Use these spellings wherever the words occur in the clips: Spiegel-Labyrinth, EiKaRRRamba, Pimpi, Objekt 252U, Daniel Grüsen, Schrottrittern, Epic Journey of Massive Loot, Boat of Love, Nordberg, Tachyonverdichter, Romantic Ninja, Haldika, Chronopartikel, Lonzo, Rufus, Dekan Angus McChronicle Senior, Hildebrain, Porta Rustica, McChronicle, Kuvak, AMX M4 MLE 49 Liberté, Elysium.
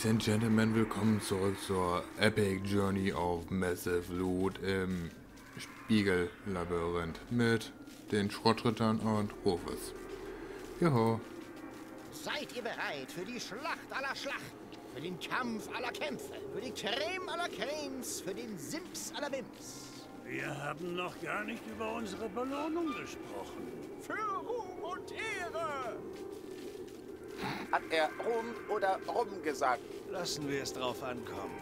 Ladies and Gentlemen, willkommen zurück zur Epic Journey of Massive Loot im Spiegel-Labyrinth mit den Schrottrittern und Rufus. Joho. Seid ihr bereit für die Schlacht aller Schlachten, für den Kampf aller Kämpfe, für die Creme aller Cremes, für den Sims aller Wims? Wir haben noch gar nicht über unsere Belohnung gesprochen. Für Ruhm und Ehre! Hat er Rum oder Rum gesagt? Lassen wir es drauf ankommen.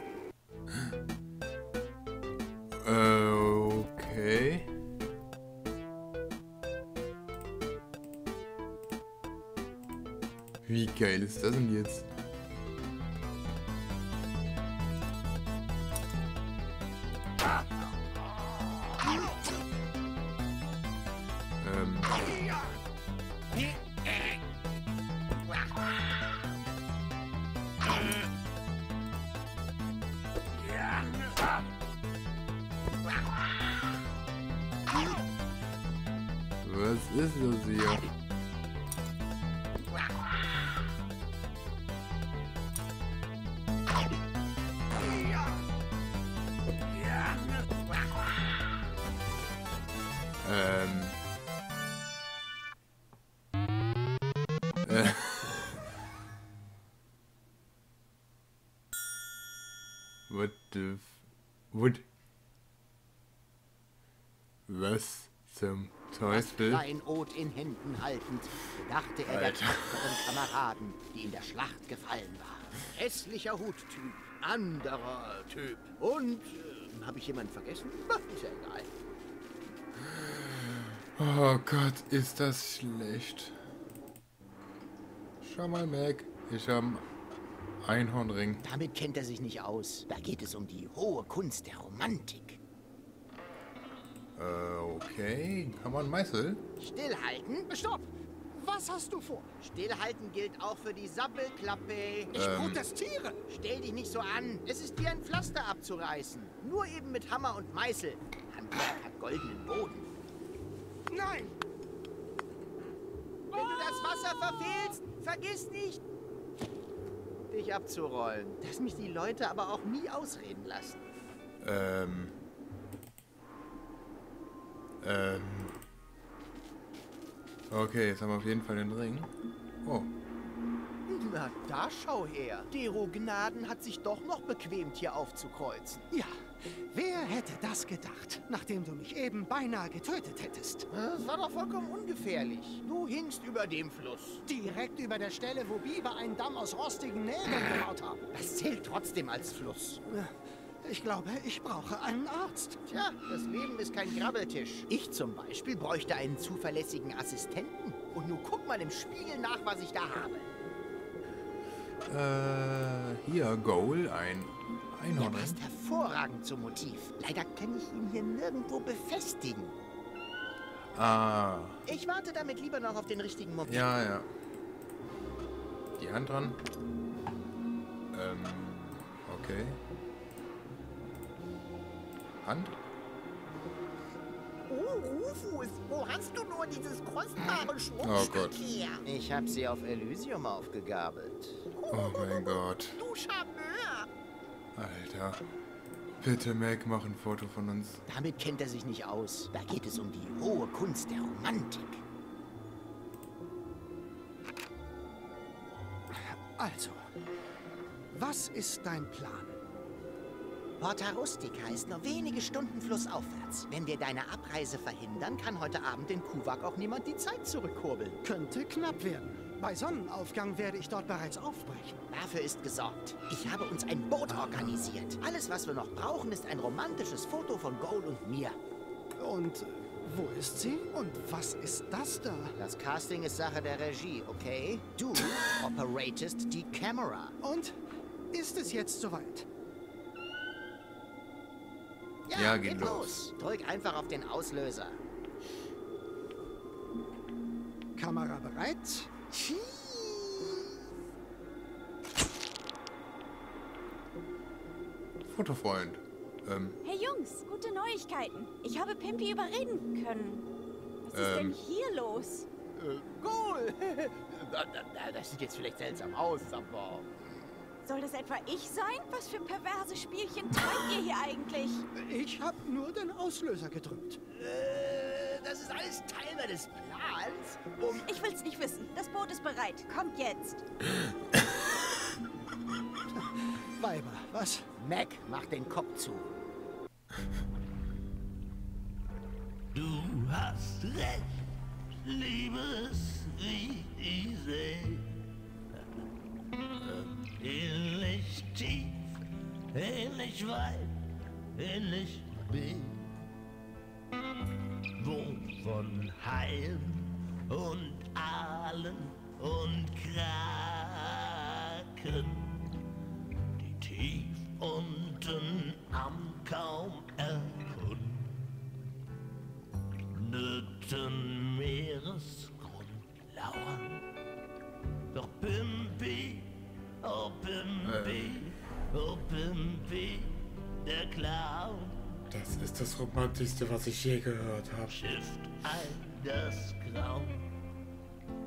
Okay. Wie geil ist das denn jetzt? Was ist das hier? What the... What? Was zum... Das Kleinod in Händen haltend, dachte er der tapferen Kameraden, die in der Schlacht gefallen waren. Hässlicher Huttyp, anderer Typ und... habe ich jemanden vergessen? Ist ja egal. Oh Gott, ist das schlecht. Schau mal, Mac, ich habe einen Einhornring. Damit kennt er sich nicht aus. Da geht es um die hohe Kunst der Romantik. Okay. Kann man Meißel? Stillhalten? Stopp! Was hast du vor? Stillhalten gilt auch für die Sappelklappe. Ich protestiere! Stell dich nicht so an. Es ist dir ein Pflaster abzureißen. Nur eben mit Hammer und Meißel. Handwerk hat goldenen Boden. Nein! Wenn du das Wasser verfehlst, vergiss nicht, dich abzurollen. Dass mich die Leute aber auch nie ausreden lassen. Okay, jetzt haben wir auf jeden Fall den Ring. Oh. Na, da schau her. Dero Gnaden hat sich doch noch bequemt, hier aufzukreuzen. Ja, wer hätte das gedacht, nachdem du mich eben beinahe getötet hättest? Das war doch vollkommen ungefährlich. Du hingst über dem Fluss. Direkt über der Stelle, wo Biber einen Damm aus rostigen Nägeln gebaut haben. Das zählt trotzdem als Fluss. Ich glaube, ich brauche einen Arzt. Tja, das Leben ist kein Grabbeltisch. Ich zum Beispiel bräuchte einen zuverlässigen Assistenten. Und nun guck mal im Spiegel nach, was ich da habe. Hier, Goal, ein Einhorn. Der passt hervorragend zum Motiv. Leider kann ich ihn hier nirgendwo befestigen. Ah. Ich warte damit lieber noch auf den richtigen Moment. Ja, ja. Die Hand dran. Okay. Hand? Oh, Rufus, wo hast du nur dieses kostbare Schmuckstück her? Ich habe sie auf Elysium aufgegabelt. Oh mein Gott. Du Charmeur! Alter. Bitte, Mac, mach ein Foto von uns. Damit kennt er sich nicht aus. Da geht es um die hohe Kunst der Romantik. Also, was ist dein Plan? Porta Rustica ist nur wenige Stunden flussaufwärts. Wenn wir deine Abreise verhindern, kann heute Abend in Kuvak auch niemand die Zeit zurückkurbeln. Könnte knapp werden. Bei Sonnenaufgang werde ich dort bereits aufbrechen. Dafür ist gesorgt. Ich habe uns ein Boot organisiert. Alles, was wir noch brauchen, ist ein romantisches Foto von Goal und mir. Und wo ist sie? Und was ist das da? Das Casting ist Sache der Regie, okay? Du operatest die Kamera. Und ist es jetzt soweit? Ja, geht los. Drück einfach auf den Auslöser. Kamera bereit. Fotofreund. Hey Jungs, gute Neuigkeiten. Ich habe Pimpi überreden können. Was ist denn hier los? Goal. Das sieht jetzt vielleicht seltsam aus, aber... Soll es etwa ich sein? Was für perverse Spielchen treibt ihr hier eigentlich? Ich habe nur den Auslöser gedrückt. Das ist alles Teil meines Plans. Ich will's nicht wissen. Das Boot ist bereit. Kommt jetzt. Weiber, was? Mac, mach den Kopf zu. Du hast recht, liebes Riesel. Ähnlich tief, ähnlich weit, ähnlich weh. Wo von Heim und Aalen und Kraken, die tief unten am kaum erkundeten Meeresgrund lauern. Doch Pimpi, oh Pimpi, oh Pimpi, der Clown. Das ist das Romantischste, was ich je gehört habe. Schifft ein das Grauen.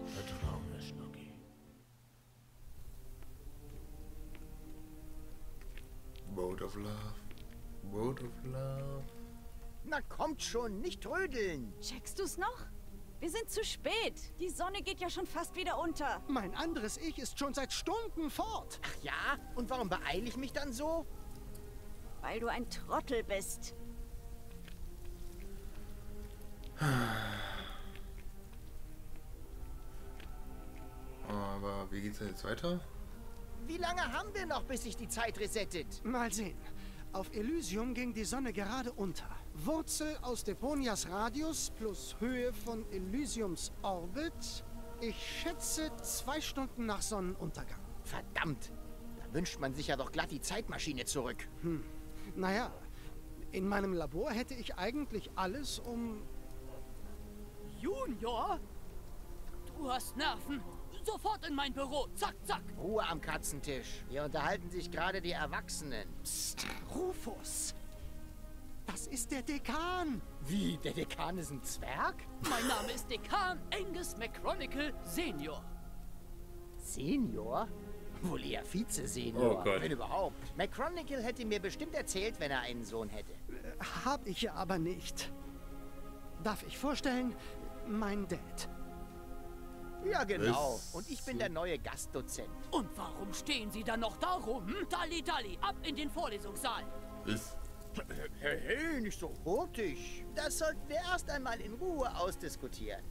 Vertrauen, Herr Schnucki. Boat of Love. Boat of Love. Na kommt schon, nicht trödeln. Checkst du's noch? Wir sind zu spät. Die Sonne geht ja schon fast wieder unter. Mein anderes Ich ist schon seit Stunden fort. Ach ja? Und warum beeile ich mich dann so? Weil du ein Trottel bist. Aber wie geht's jetzt weiter? Wie lange haben wir noch, bis sich die Zeit resettet? Mal sehen. Auf Elysium ging die Sonne gerade unter. Wurzel aus Deponias Radius plus Höhe von Elysiums Orbit. Ich schätze 2 Stunden nach Sonnenuntergang. Verdammt! Da wünscht man sich ja doch glatt die Zeitmaschine zurück. Hm. Naja, in meinem Labor hätte ich eigentlich alles, um... Junior? Du hast Nerven. Sofort in mein Büro. Zack, zack. Ruhe am Katzentisch. Hier unterhalten sich gerade die Erwachsenen. Psst, Rufus. Das ist der Dekan. Wie, der Dekan ist ein Zwerg? Mein Name ist Dekan Angus McChronicle Senior. Senior? Wohl eher Vize-Senior, wenn überhaupt. McChronicle hätte mir bestimmt erzählt, wenn er einen Sohn hätte. Hab ich aber nicht. Darf ich vorstellen, mein Dad. Ja, genau. Und ich bin der neue Gastdozent. Und warum stehen Sie dann noch da rum? Hm? Dalli, dalli, ab in den Vorlesungssaal. Hey, hey, nicht so hurtig. Das sollten wir erst einmal in Ruhe ausdiskutieren.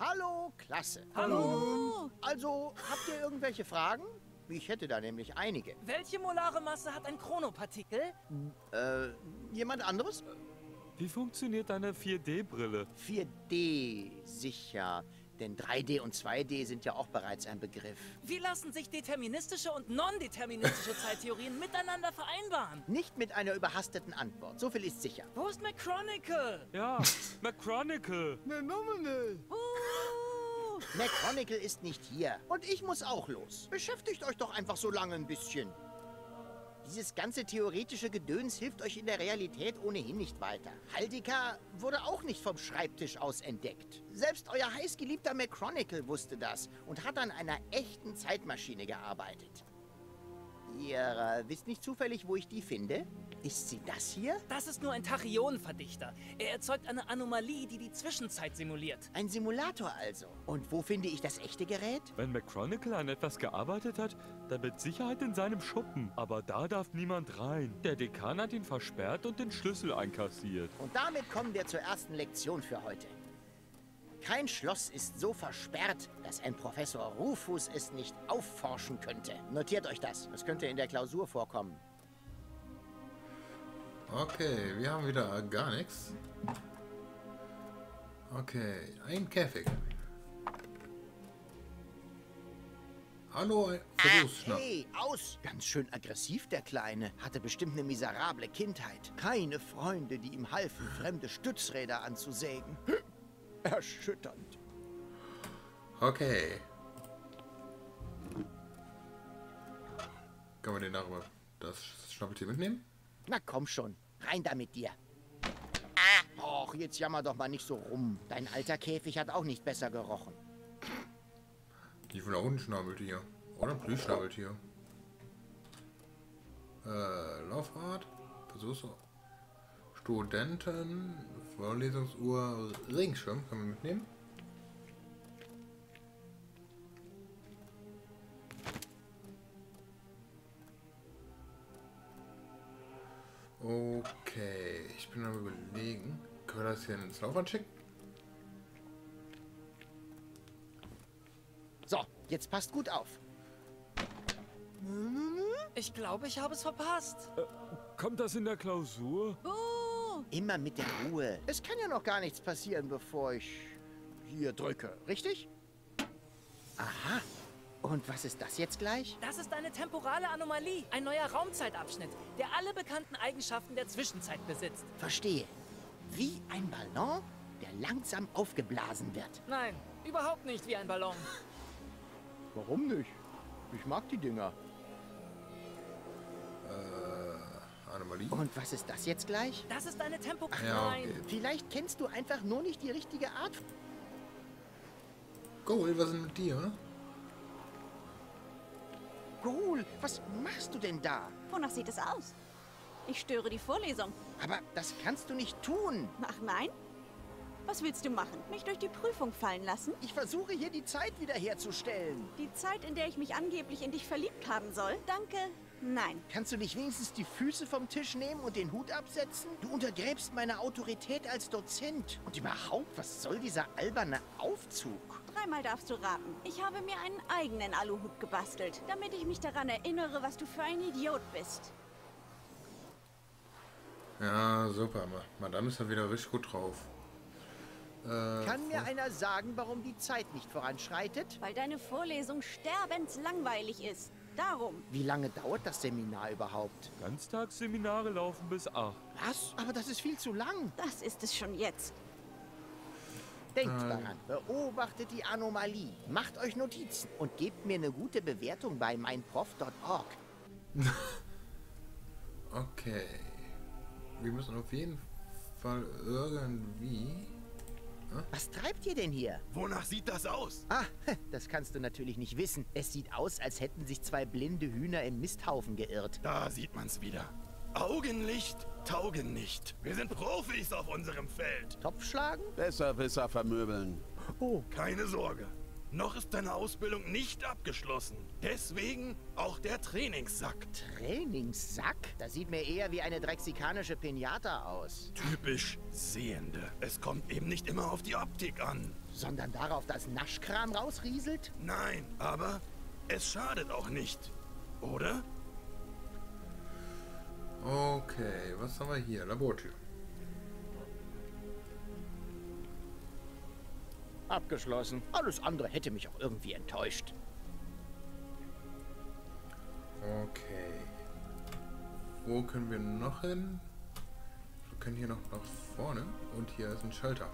Hallo, Klasse. Hallo. Also, habt ihr irgendwelche Fragen? Ich hätte da nämlich einige. Welche molare Masse hat ein Chronopartikel? Jemand anderes? Wie funktioniert eine 4D-Brille? 4D, sicher. Denn 3D und 2D sind ja auch bereits ein Begriff. Wie lassen sich deterministische und non-deterministische Zeittheorien miteinander vereinbaren? Nicht mit einer überhasteten Antwort. So viel ist sicher. Wo ist McChronicle? Ja, McChronicle. McChronicle ist nicht hier. Und ich muss auch los. Beschäftigt euch doch einfach so lange ein bisschen. Dieses ganze theoretische Gedöns hilft euch in der Realität ohnehin nicht weiter. Haldika wurde auch nicht vom Schreibtisch aus entdeckt. Selbst euer heißgeliebter McChronicle wusste das und hat an einer echten Zeitmaschine gearbeitet. Ihr wisst nicht zufällig, wo ich die finde? Ist sie das hier? Das ist nur ein Tachyonverdichter. Er erzeugt eine Anomalie, die die Zwischenzeit simuliert. Ein Simulator also. Und wo finde ich das echte Gerät? Wenn McChronicle an etwas gearbeitet hat, dann mit Sicherheit in seinem Schuppen. Aber da darf niemand rein. Der Dekan hat ihn versperrt und den Schlüssel einkassiert. Und damit kommen wir zur ersten Lektion für heute. Kein Schloss ist so versperrt, dass ein Professor Rufus es nicht aufforschen könnte. Notiert euch das. Es könnte in der Klausur vorkommen. Okay, wir haben wieder gar nichts. Okay, ein Käfig. Hallo, Verlustschnapp. Hey, aus! Ganz schön aggressiv, der Kleine. Hatte bestimmt eine miserable Kindheit. Keine Freunde, die ihm halfen, fremde Stützräder anzusägen. Erschütternd. Okay. Kann man den darüber das Schnappeltier mitnehmen? Na komm schon, rein da mit dir. Ah, Och, jetzt jammer doch mal nicht so rum. Dein alter Käfig hat auch nicht besser gerochen. Die von da unten Schnabeltier. Oder ein Plüschschnabeltier. Laufrad. Versuch's. Studenten. Vorlesungsuhr. Regenschirm. Können wir mitnehmen? Okay, ich bin am Überlegen. Können wir das hier ins Laufband schicken? So, jetzt passt gut auf. Ich glaube, ich habe es verpasst. Kommt das in der Klausur? Oh. Immer mit der Ruhe. Es kann ja noch gar nichts passieren, bevor ich hier drücke, richtig? Aha. Und was ist das jetzt gleich? Das ist eine temporale Anomalie. Ein neuer Raumzeitabschnitt, der alle bekannten Eigenschaften der Zwischenzeit besitzt. Verstehe. Wie ein Ballon, der langsam aufgeblasen wird. Nein, überhaupt nicht wie ein Ballon. Warum nicht? Ich mag die Dinger. Anomalie. Und was ist das jetzt gleich? Das ist eine temporale... Ja, okay. Nein. Vielleicht kennst du einfach nur nicht die richtige Art. Goal, was ist denn mit dir? Goal, was machst du denn da? Wonach sieht es aus? Ich störe die Vorlesung. Aber das kannst du nicht tun. Ach nein? Was willst du machen? Mich durch die Prüfung fallen lassen? Ich versuche hier die Zeit wiederherzustellen. Die Zeit, in der ich mich angeblich in dich verliebt haben soll? Danke, nein. Kannst du nicht wenigstens die Füße vom Tisch nehmen und den Hut absetzen? Du untergräbst meine Autorität als Dozent. Und überhaupt, was soll dieser alberne Aufzug? Dreimal darfst du raten. Ich habe mir einen eigenen Aluhut gebastelt, damit ich mich daran erinnere, was du für ein Idiot bist. Ja, super. Madame ist ja wieder richtig gut drauf. Kann mir einer sagen, warum die Zeit nicht voranschreitet? Weil deine Vorlesung sterbenslangweilig ist. Darum. Wie lange dauert das Seminar überhaupt? Ganztagsseminare laufen bis 8. Was? Aber das ist viel zu lang. Das ist es schon jetzt. Denkt daran, beobachtet die Anomalie, macht euch Notizen und gebt mir eine gute Bewertung bei meinprof.org. Okay. Wir müssen auf jeden Fall irgendwie... Hm? Was treibt ihr denn hier? Wonach sieht das aus? Ah, das kannst du natürlich nicht wissen. Es sieht aus, als hätten sich zwei blinde Hühner im Misthaufen geirrt. Da sieht man's wieder. Augenlicht, taugen nicht. Wir sind Profis auf unserem Feld. Topf schlagen? Besserwisser vermöbeln. Oh. Keine Sorge. Noch ist deine Ausbildung nicht abgeschlossen. Deswegen auch der Trainingssack. Trainingssack? Das sieht mir eher wie eine drexikanische Pinata aus. Typisch Sehende. Es kommt eben nicht immer auf die Optik an. Sondern darauf, dass Naschkram rausrieselt? Nein, aber es schadet auch nicht. Oder? Okay, was haben wir hier? Labortür. Abgeschlossen. Alles andere hätte mich auch irgendwie enttäuscht. Okay. Wo können wir noch hin? Wir können hier noch nach vorne. Und hier ist ein Schalter.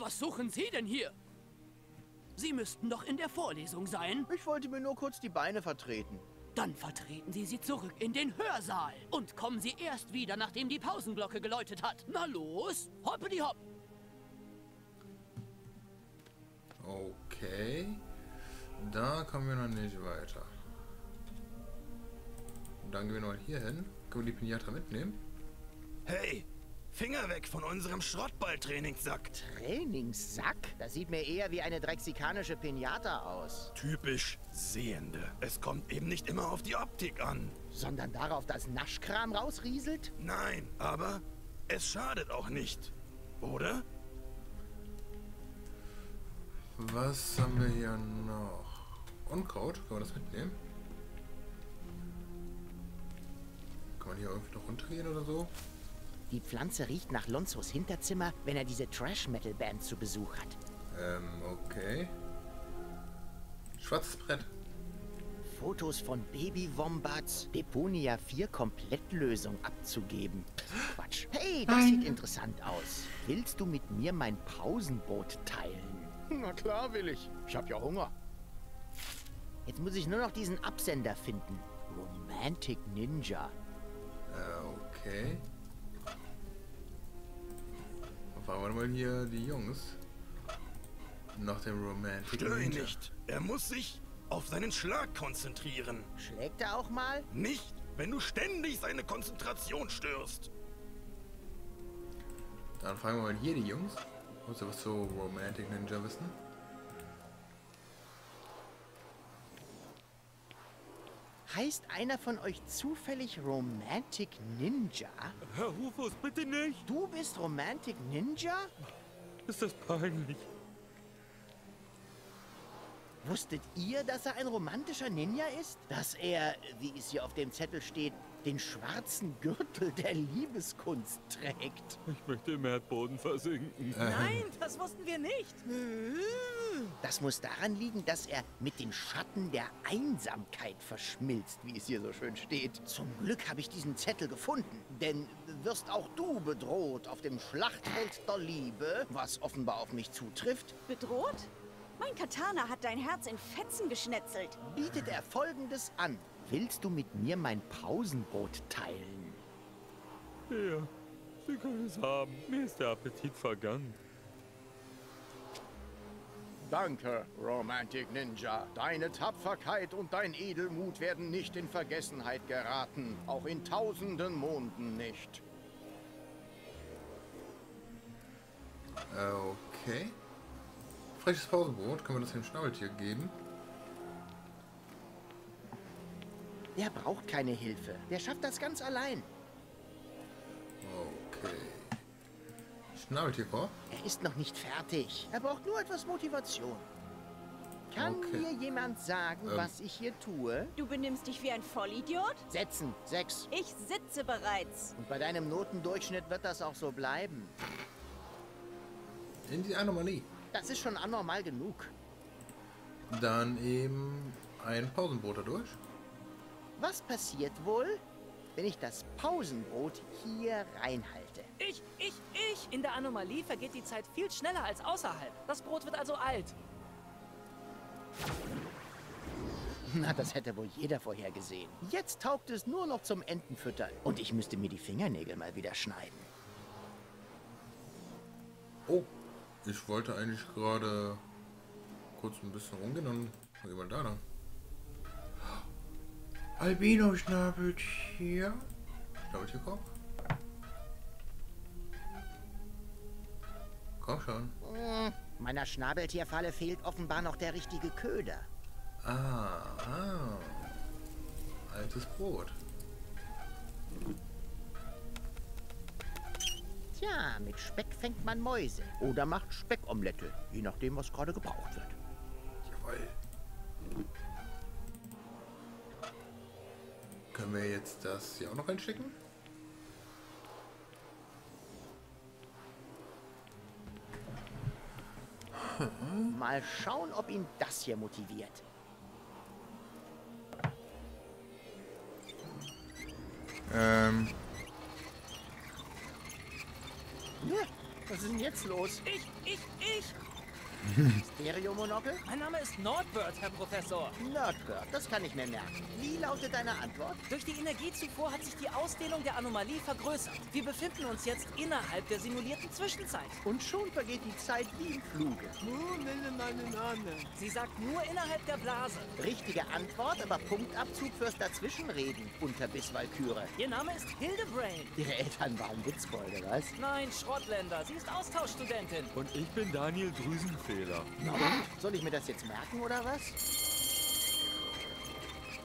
Was suchen Sie denn hier? Sie müssten doch in der Vorlesung sein. Ich wollte mir nur kurz die Beine vertreten. Dann vertreten Sie sie zurück in den Hörsaal. Und kommen Sie erst wieder, nachdem die Pausenglocke geläutet hat. Na los, hoppidi hopp. Okay. Da kommen wir noch nicht weiter. Dann gehen wir noch hier hin. Können wir die Pinata mitnehmen? Hey! Finger weg von unserem Schrottball-Trainingssack. Trainingssack? Das sieht mir eher wie eine drexikanische Pinata aus. Typisch Sehende. Es kommt eben nicht immer auf die Optik an. Sondern darauf, dass Naschkram rausrieselt? Nein, aber es schadet auch nicht. Oder? Was haben wir hier noch? Unkraut? Können wir das mitnehmen? Kann man hier irgendwie noch runtergehen oder so? Die Pflanze riecht nach Lonzos Hinterzimmer, wenn er diese Trash-Metal-Band zu Besuch hat. Okay. Schwarzes Brett. Fotos von Baby-Wombats Deponia 4 Komplettlösung abzugeben. Quatsch. Hey, das sieht interessant aus. Willst du mit mir mein Pausenbrot teilen? Na klar will ich. Ich hab ja Hunger. Jetzt muss ich nur noch diesen Absender finden. Romantic Ninja. Okay. Dann fahren wir mal hier die Jungs. Nach dem Romantic Ninja. Störe nicht. Er muss sich auf seinen Schlag konzentrieren. Schlägt er auch mal? Nicht, wenn du ständig seine Konzentration störst. Dann fragen wir mal hier die Jungs. Wolltest du was zu Romantic Ninja wissen? Heißt einer von euch zufällig Romantic Ninja? Herr Rufus, bitte nicht! Du bist Romantic Ninja? Ist das peinlich? Wusstet ihr, dass er ein romantischer Ninja ist? Dass er, wie es hier auf dem Zettel steht, den schwarzen Gürtel der Liebeskunst trägt. Ich möchte im Erdboden versinken. Nein, das wussten wir nicht. Das muss daran liegen, dass er mit den Schatten der Einsamkeit verschmilzt, wie es hier so schön steht. Zum Glück habe ich diesen Zettel gefunden, denn wirst auch du bedroht auf dem Schlachtfeld der Liebe, was offenbar auf mich zutrifft. Bedroht? Mein Katana hat dein Herz in Fetzen geschnetzelt. Bietet er Folgendes an. Willst du mit mir mein Pausenbrot teilen? Ja, Sie können es haben. Mir ist der Appetit vergangen. Danke, Romantic Ninja. Deine Tapferkeit und dein Edelmut werden nicht in Vergessenheit geraten. Auch in tausenden Monden nicht. Okay. Frisches Pausenbrot. Können wir das dem Schnabeltier geben? Der braucht keine Hilfe. Der schafft das ganz allein. Okay. Schnabeltierkorb? Er ist noch nicht fertig. Er braucht nur etwas Motivation. Kann mir jemand sagen, was ich hier tue? Du benimmst dich wie ein Vollidiot? Setzen. 6. Ich sitze bereits. Und bei deinem Notendurchschnitt wird das auch so bleiben. In die Anomalie. Das ist schon anormal genug. Dann eben ein Pausenbrot dadurch. Was passiert wohl, wenn ich das Pausenbrot hier reinhalte? Ich! In der Anomalie vergeht die Zeit viel schneller als außerhalb. Das Brot wird also alt. Na, das hätte wohl jeder vorhergesehen. Jetzt taugt es nur noch zum Entenfüttern. Und ich müsste mir die Fingernägel mal wieder schneiden. Oh, ich wollte eigentlich gerade kurz ein bisschen rumgehen und geh mal da lang. Albino-Schnabeltier. Schnabeltierkorb. Komm schon. Meiner Schnabeltierfalle fehlt offenbar noch der richtige Köder. Altes Brot. Tja, mit Speck fängt man Mäuse. Oder macht Speckomelette. Je nachdem, was gerade gebraucht wird. Jawohl. Können wir jetzt das hier auch noch einschicken? Mal schauen, ob ihn das hier motiviert. Was ist denn jetzt los? Ich! Stereo-Monokel? Mein Name ist Nordberg, Herr Professor. Nordberg, das kann ich mir merken. Wie lautet deine Antwort? Durch die Energiezufuhr hat sich die Ausdehnung der Anomalie vergrößert. Wir befinden uns jetzt innerhalb der simulierten Zwischenzeit. Und schon vergeht die Zeit wie im Fluge. Sie sagt nur innerhalb der Blase. Richtige Antwort, aber Punktabzug fürs Dazwischenreden, Unterbiss-Walküre. Ihr Name ist Hildebrain. Ihre Eltern waren Witzbolde, was? Nein, Schrottländer. Sie ist Austauschstudentin. Und ich bin Daniel Grüsen. Na und? Soll ich mir das jetzt merken, oder was?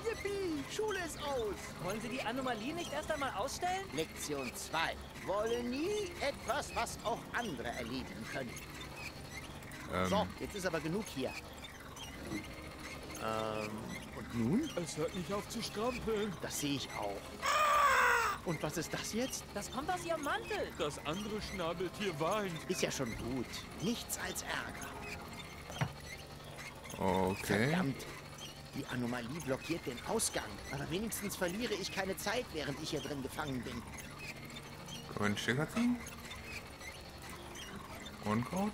Yippie, Schule ist aus. Wollen Sie die Anomalie nicht erst einmal ausstellen? Lektion 2. Wolle nie etwas, was auch andere erledigen können. So, jetzt ist aber genug hier. Und nun? Es hört nicht auf zu strampeln. Das sehe ich auch. Und was ist das jetzt? Das kommt aus ihrem Mantel. Das andere Schnabeltier weint. Ist ja schon gut. Nichts als Ärger. Okay. Verdammt. Die Anomalie blockiert den Ausgang, aber wenigstens verliere ich keine Zeit, während ich hier drin gefangen bin. Können wir Sticker ziehen? Unkraut?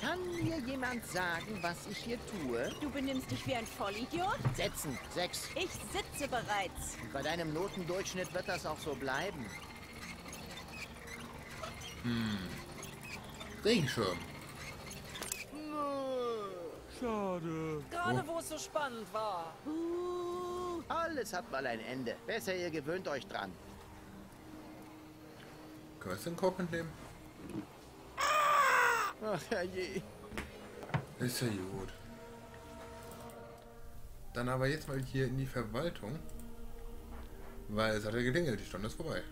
Kann mir jemand sagen, was ich hier tue? Du benimmst dich wie ein Vollidiot? Setzen, 6. Ich sitze bereits. Und bei deinem Notendurchschnitt wird das auch so bleiben. Regenschirm. Schade. Gerade wo es so spannend war. Alles hat mal ein Ende. Besser ihr gewöhnt euch dran. Können wir es in den Kopf entnehmen? Ach herrje. Ist ja gut. Dann aber jetzt mal hier in die Verwaltung. Weil es hat ja geklingelt, die Stunde ist vorbei.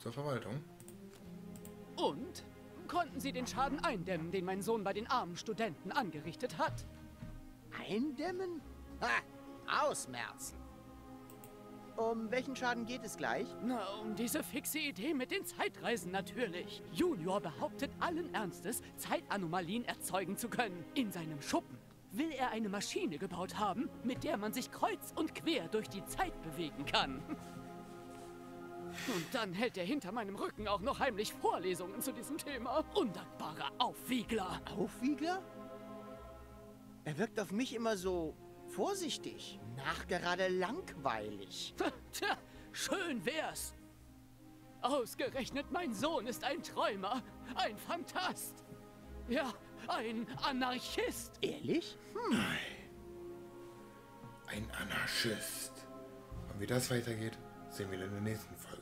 Zur Verwaltung. Und? Konnten Sie den Schaden eindämmen, den mein Sohn bei den armen Studenten angerichtet hat? Eindämmen? Ha! Ausmerzen! Um welchen Schaden geht es gleich? Na, um diese fixe Idee mit den Zeitreisen natürlich. Junior behauptet allen Ernstes, Zeitanomalien erzeugen zu können. In seinem Schuppen will er eine Maschine gebaut haben, mit der man sich kreuz und quer durch die Zeit bewegen kann. Und dann hält er hinter meinem Rücken auch noch heimlich Vorlesungen zu diesem Thema. Undankbarer Aufwiegler. Aufwiegler? Er wirkt auf mich immer so vorsichtig, nachgerade langweilig. Tja, schön wär's. Ausgerechnet mein Sohn ist ein Träumer, ein Fantast. Ja, ein Anarchist. Ehrlich? Hm. Ein Anarchist. Und wie das weitergeht, sehen wir in der nächsten Folge.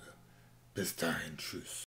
Bis dahin, tschüss.